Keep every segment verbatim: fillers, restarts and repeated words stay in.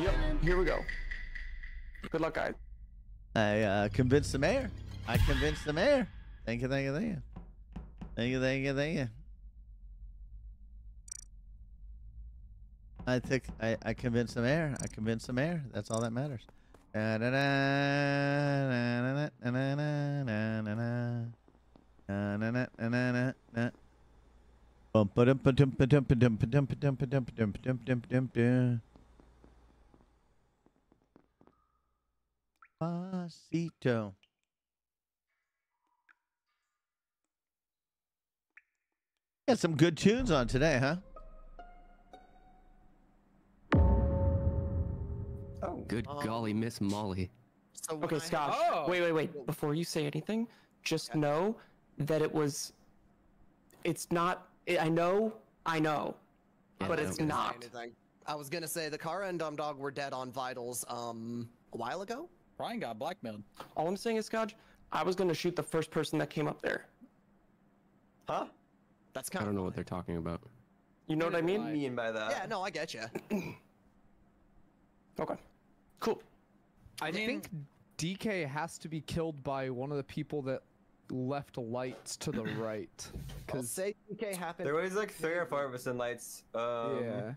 Yep, here we go. Good luck, guys. I uh, convinced the mayor. I convinced the mayor. Thank you, thank you, thank you. Thank you, thank you, thank you. I think I, I convinced the mayor. I convinced the mayor. That's all that matters. Da, da, da, da, da, da, da, da, da, da. Na na na na na na. Bump a dump a dump a dump a dump a dump a dump a dump a dump a dump dump dump dump. Pasito. Got some good tunes on today, huh? Oh. Good um, golly, Miss Molly. So okay, Scott. Oh. Wait, wait, wait. Before you say anything, just yeah. know that it was. It's not. It, I know. I know. I but know. It's not. I was gonna say the Kara and DumbDog were dead on vitals um a while ago. Brian got blackmailed. All I'm saying is, Scott, I was gonna shoot the first person that came up there. Huh? That's kind. I don't of know what they're talking about. You know what, what I mean? I mean by that. Yeah. No, I get you. Okay. Cool. I, I think D K has to be killed by one of the people that left lights to the right. Because say D K happened. There was like three or four of us in lights. Um, yeah.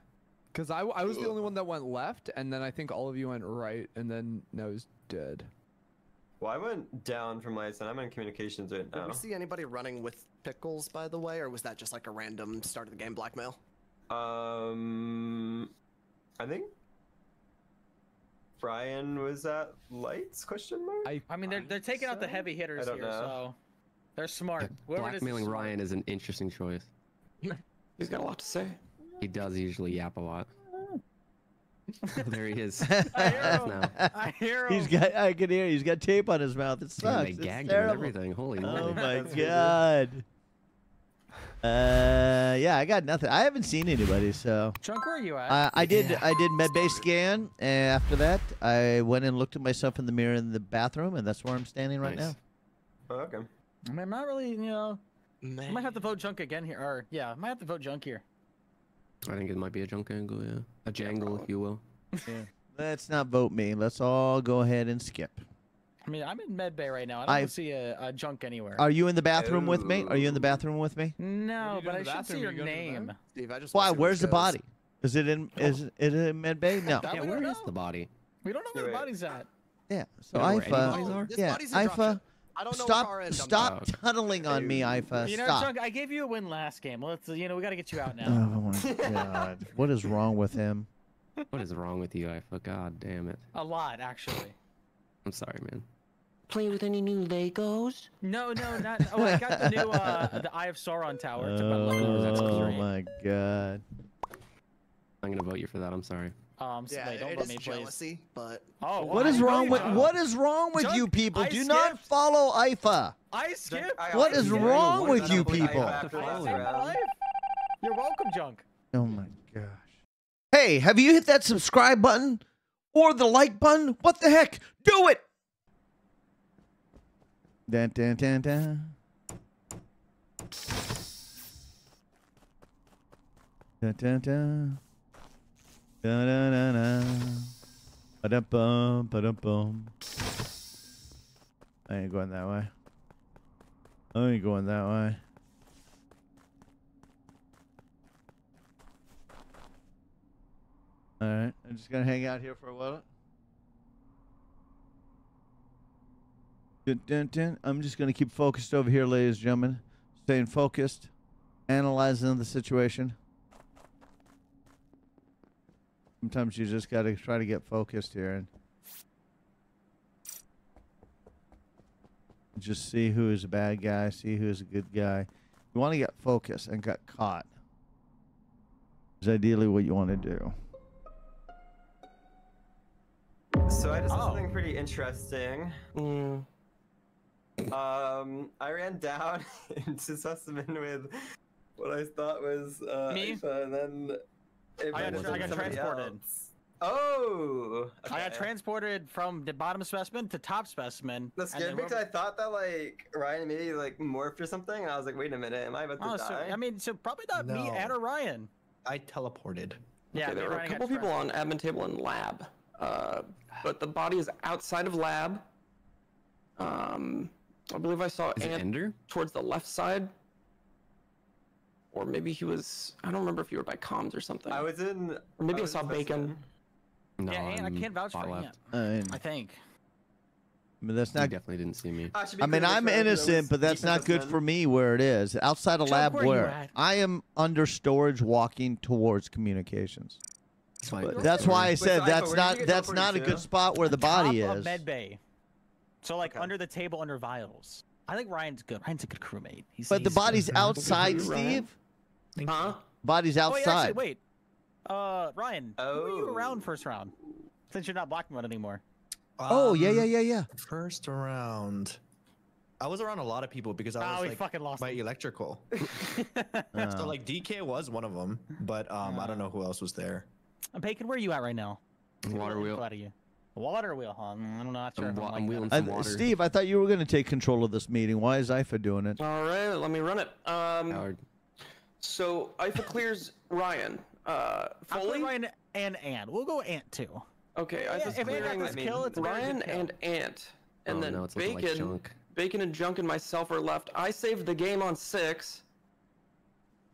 Because I, I was the only one that went left, and then I think all of you went right, and then I was dead. Well, I went down from lights, and I'm in communications right now. Did we see anybody running with pickles, by the way, or was that just like a random start of the game blackmail? Um, I think. Brian was that lights question mark? I, I mean they're they're taking out the heavy hitters here, so they're smart. Blackmailing Ryan is an interesting choice. He's got a lot to say. He does usually yap a lot. There he is. I hear him. Now. I hear him. He's got I can hear he's got tape on his mouth. It sucks. And they gagged him and everything. Holy moly. Oh my god. Uh, yeah, I got nothing. I haven't seen anybody, so. Chunk, where are you at? Uh, I did. Yeah. I did medbay scan. And after that, I went and looked at myself in the mirror in the bathroom, and that's where I'm standing right nice. now. Oh, okay. I mean, I'm not really, you know. Man. I might have to vote Junk again here, or yeah, I might have to vote Junk here. I think it might be a Junk angle, yeah, a jangle, if you will. Yeah. Let's not vote me. Let's all go ahead and skip. I mean, I'm in medbay right now. I don't I, see a, a Junk anywhere. Are you in the bathroom Ooh. with me? Are you in the bathroom with me? No, but I should see your you name. Steve, I just Why? Where's the body? Is it in? Is, is it in medbay? No. Yeah, where is the body? We don't know where the body's at. Yeah. So you know Ifa. Are? Yeah. Ifa. I don't know stop! Where stop tunneling on me, Ifa. You know, stop. Junk, I gave you a win last game. Let's. You know, we got to get you out now. Oh my god! What is wrong with him? What is wrong with you, Ifa? God damn it. A lot, actually. I'm sorry, man. Play with any new Legos? No, no, not. Oh, I got the new uh, the Eye of Sauron tower. It took about eleven hours. Oh my god! I'm gonna vote you for that. I'm sorry. Um, so yeah, they don't it vote is me, jealousy, please. But oh, what is wrong with what is wrong with Junk, you people? I Do skipped. not follow Ifa. I skipped. What is wrong with you people? You're welcome, Junk. Oh my gosh! Hey, have you hit that subscribe button or the like button? What the heck? Do it! Dun, dun, dun, dun. Dun, dun, dun. Dun, dun, dun, dun. Ba-dum-bum, ba-dum-bum. I ain't going that way. I ain't going that way. Alright, I'm just gonna hang out here for a while. Dun, dun, dun. I'm just going to keep focused over here, ladies and gentlemen. Staying focused, analyzing the situation. Sometimes you just got to try to get focused here and just see who is a bad guy, see who is a good guy. You want to get focused and get caught. Is ideally what you want to do. So I just oh. did something pretty interesting. Mm. Um, I ran down into Sussman with what I thought was uh, Me? Aisha, and then it I got, I got transported. Else. Oh! Okay. I got transported from the bottom specimen to top specimen. That's good because I thought that like Ryan immediately like morphed or something, and I was like, wait a minute, am I about to oh, die? So, I mean, so probably not no. me and or Ryan. I teleported. Yeah, okay, there were a couple people on admin table and lab, uh, but the body is outside of lab. Um, I believe I saw Ant Ender towards the left side, or maybe he was. I don't remember if you were by comms or something. I was in. Or maybe I, I saw Bacon. No, yeah, Ant, I can't vouch for Ant. Uh, I think. I mean, that's not. You definitely didn't see me. I, I mean, I'm innocent, but that's not good for me. Where it is outside of lab, where I am under storage, walking towards communications. But that's why I said that's not that's not a good spot where the body is. Med bay. So like under the table, under vials. I think Ryan's good. Ryan's a good crewmate. He's, but he's, the body's outside, Steve. Huh? Body's outside. Wait, actually, wait. Uh, Ryan, oh. who were you around first round? Since you're not blocking one anymore. Oh, um, yeah, yeah, yeah, yeah. First round. I was around a lot of people because I oh, was like, fucking lost my electrical. uh. So like D K was one of them, but um, uh. I don't know who else was there. Bacon, where are you at right now? Water wheel. Out of you. Water wheel, huh? I don't know. Not sure I'm, I'm, I'm wheeling some water. I, Steve, I thought you were going to take control of this meeting. Why is I F A doing it? All right, let me run it. Um, Howard. So I F A clears Ryan. Uh, Foley? Ryan and Ant. We'll go Ant too. Okay, yeah, I was clearing I mean, kill, it's Ryan kill. and Ant, and oh, then no, Bacon, like Bacon and Junk and myself are left. I saved the game on six,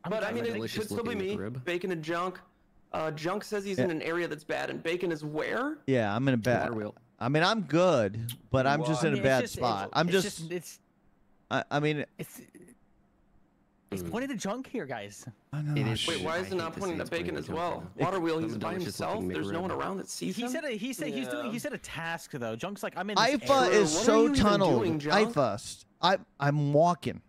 I'm but I mean it could still be me. Rib. Bacon and Junk. Uh, Junk says he's yeah. in an area that's bad, and Bacon is where? Yeah, I'm in a bad. I mean, I'm good, but I'm well, just in I mean, a bad just, spot. It's, I'm it's just. just it's, I, I mean. It's, He's pointing to Junk here, guys. I know. It is. Wait, why is it not pointing to Bacon as well? Water wheel, he's by himself. There's no one around that sees him. He said a, he said yeah. he's doing. He said a task though. Junk's like, I'm in. I F A is so tunneled. I F A, I I'm walking.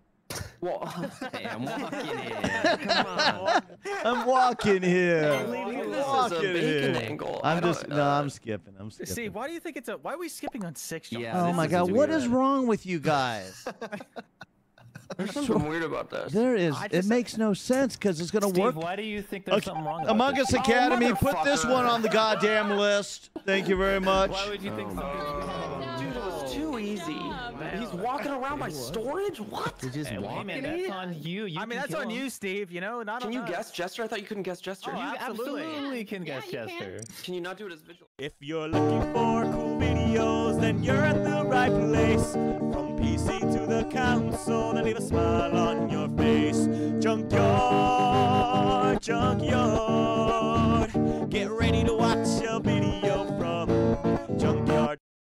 Well, hey, I'm walking here. Come on. I'm walking here. Hey, I'm walking here. Angle. I'm just no. Uh, I'm skipping. I'm skipping. See, why do you think it's a? Why are we skipping on six? Junk? Yeah. Oh my God, what is wrong with you guys? There's something weird about this. There is. Just, it makes no sense because it's going to work. Why do you think there's okay. something wrong with Among Us Academy, oh, put this one on the goddamn list. Thank you very much. Why would you think so? Oh, dude, it was too easy. Man, he's walking around my storage? What? You're just hey, walking man, that's in? on you. you I mean, that's on him. you, Steve. You know, not Can on you us. guess Jester? I thought you couldn't guess Jester. Oh, you absolutely, absolutely can yeah, guess Jester. Can. can you not do it as visual? If you're looking for cool videos, then you're at the right place. From P C to the console, and leave a smile on your face. Junkyard, Junkyard.